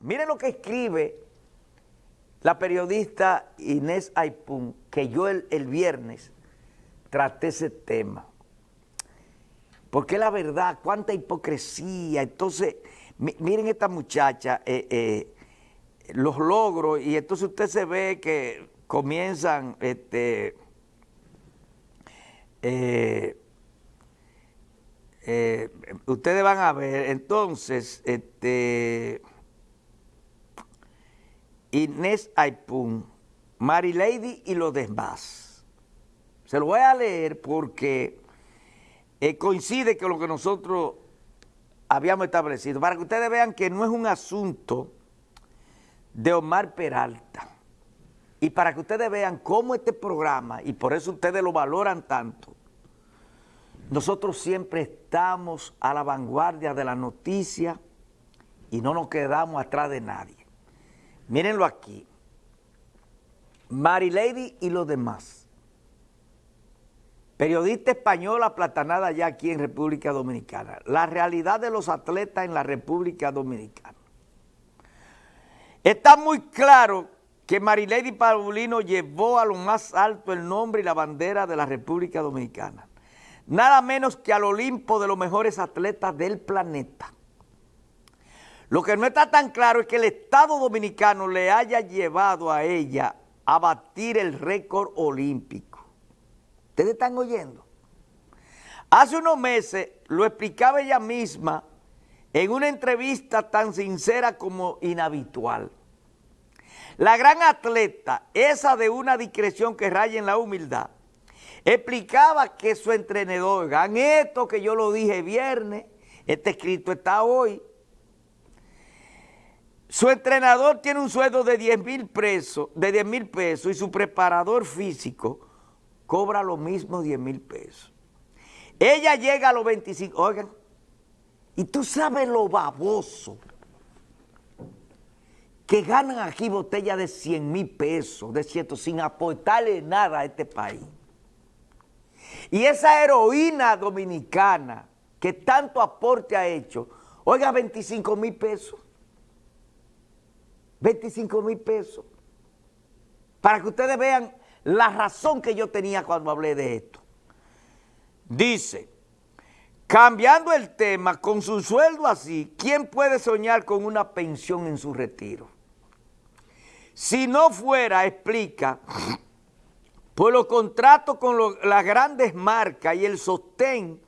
Miren lo que escribe la periodista Inés Aipun, que yo el viernes traté ese tema. Porque la verdad, cuánta hipocresía. Entonces, miren esta muchacha, los logros, y entonces usted se ve que comienzan ustedes van a ver, entonces, Inés Aipun, Marileidy y los demás. Se lo voy a leer porque coincide con lo que nosotros habíamos establecido, para que ustedes vean que no es un asunto de Omar Peralta, y para que ustedes vean cómo este programa, y por eso ustedes lo valoran tanto, nosotros siempre estamos a la vanguardia de la noticia y no nos quedamos atrás de nadie. Mírenlo aquí. Marileidy y los demás. Periodista española aplatanada ya aquí en República Dominicana. La realidad de los atletas en la República Dominicana. Está muy claro que Marileidy Paulino llevó a lo más alto el nombre y la bandera de la República Dominicana. Nada menos que al Olimpo de los mejores atletas del planeta. Lo que no está tan claro es que el Estado Dominicano le haya llevado a ella a batir el récord olímpico. ¿Ustedes están oyendo? Hace unos meses lo explicaba ella misma en una entrevista tan sincera como inhabitual. La gran atleta, esa de una discreción que raya en la humildad, explicaba que su entrenador, oigan esto que yo lo dije viernes, este escrito está hoy, su entrenador tiene un sueldo de 10 mil pesos y su preparador físico cobra lo mismo 10 mil pesos. Ella llega a los 25, oigan, y tú sabes lo baboso que ganan aquí botellas de 100 mil pesos, de 100, sin aportarle nada a este país. Y esa heroína dominicana que tanto aporte ha hecho, oiga, 25 mil pesos. 25 mil pesos, para que ustedes vean la razón que yo tenía cuando hablé de esto. Dice, cambiando el tema, con su sueldo así, ¿quién puede soñar con una pensión en su retiro? Si no fuera, explica, por los contratos con las grandes marcas y el sostén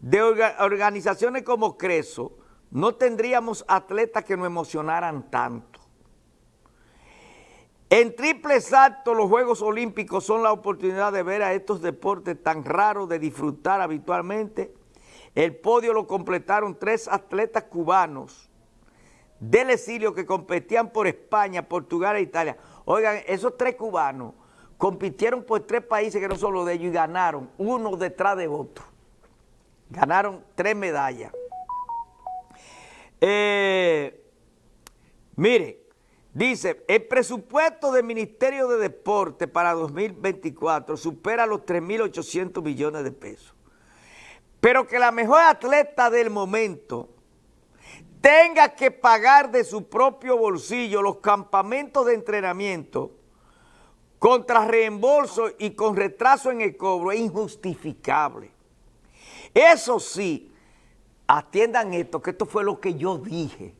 de organizaciones como Creso, no tendríamos atletas que nos emocionaran tanto. En triple salto, los Juegos Olímpicos son la oportunidad de ver a estos deportes tan raros de disfrutar habitualmente. El podio lo completaron 3 atletas cubanos del exilio que competían por España, Portugal e Italia. Oigan, esos 3 cubanos compitieron por 3 países que no son los de ellos y ganaron uno detrás de otro. Ganaron 3 medallas. Mire, dice, el presupuesto del Ministerio de Deporte para 2024 supera los 3.800 millones de pesos. Pero que la mejor atleta del momento tenga que pagar de su propio bolsillo los campamentos de entrenamiento contra reembolso y con retraso en el cobro es injustificable. Eso sí, atiendan esto, que esto fue lo que yo dije.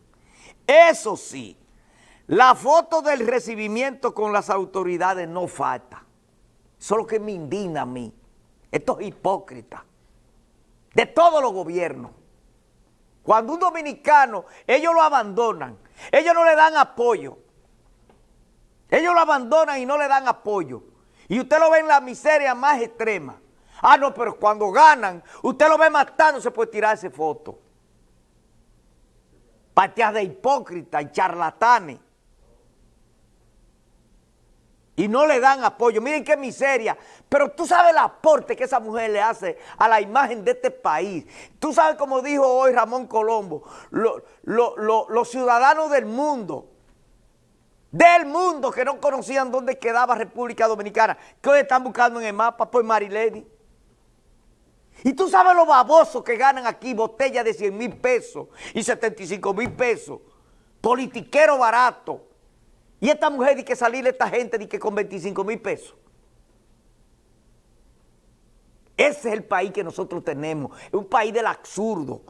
Eso sí, la foto del recibimiento con las autoridades no falta. Eso es lo que me indigna a mí. Estos hipócritas de todos los gobiernos. Cuando un dominicano, ellos lo abandonan. Ellos no le dan apoyo. Ellos lo abandonan y no le dan apoyo. Y usted lo ve en la miseria más extrema. Ah, no, pero cuando ganan, usted lo ve matándose por tirarse foto. Pateas de hipócritas y charlatanes. Y no le dan apoyo. Miren qué miseria. Pero tú sabes el aporte que esa mujer le hace a la imagen de este país. Tú sabes, como dijo hoy Ramón Colombo, los ciudadanos del mundo que no conocían dónde quedaba República Dominicana, que hoy están buscando en el mapa por Marileidy. Y tú sabes los babosos que ganan aquí botellas de 100 mil pesos y 75 mil pesos. politiquero barato. Y esta mujer dice que salirle a esta gente dice que con 25,000 pesos. Ese es el país que nosotros tenemos, es un país del absurdo.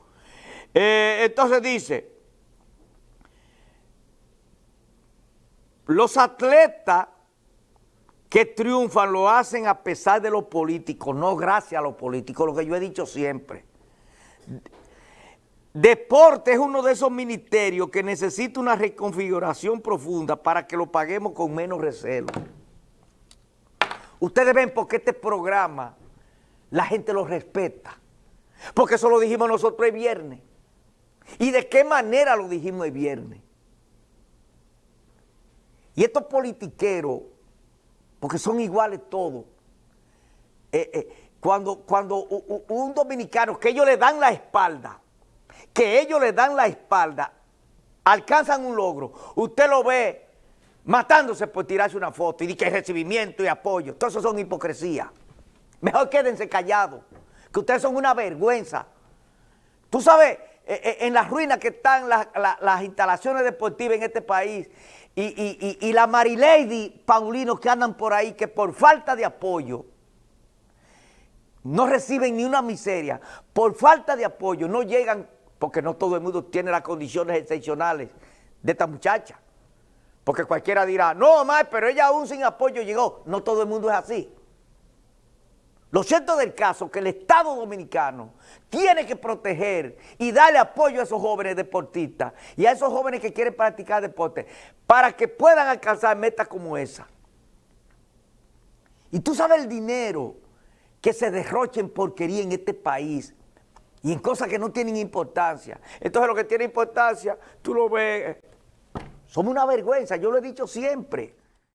Entonces dice, los atletas que triunfan lo hacen a pesar de los políticos, no gracias a los políticos, lo que yo he dicho siempre. Deporte es uno de esos ministerios que necesita una reconfiguración profunda para que lo paguemos con menos recelo. Ustedes ven por qué este programa la gente lo respeta, porque eso lo dijimos nosotros el viernes. ¿Y de qué manera lo dijimos el viernes? Y estos politiqueros, porque son iguales todos, cuando un dominicano que ellos le dan la espalda, alcanzan un logro, usted lo ve matándose por tirarse una foto y dice que hay recibimiento y apoyo. Todo eso son hipocresía. Mejor quédense callados, que ustedes son una vergüenza. Tú sabes, en las ruinas que están las instalaciones deportivas en este país y la Marileidy Paulino que andan por ahí, que por falta de apoyo no reciben ni una miseria, por falta de apoyo no llegan, porque no todo el mundo tiene las condiciones excepcionales de esta muchacha, porque cualquiera dirá, no, Omar, pero ella aún sin apoyo llegó. No todo el mundo es así. Lo cierto del caso es que el Estado dominicano tiene que proteger y darle apoyo a esos jóvenes deportistas y a esos jóvenes que quieren practicar deporte para que puedan alcanzar metas como esa. Y tú sabes el dinero que se derrocha en porquería en este país y en cosas que no tienen importancia. Entonces lo que tiene importancia, tú lo ves. Somos una vergüenza, yo lo he dicho siempre.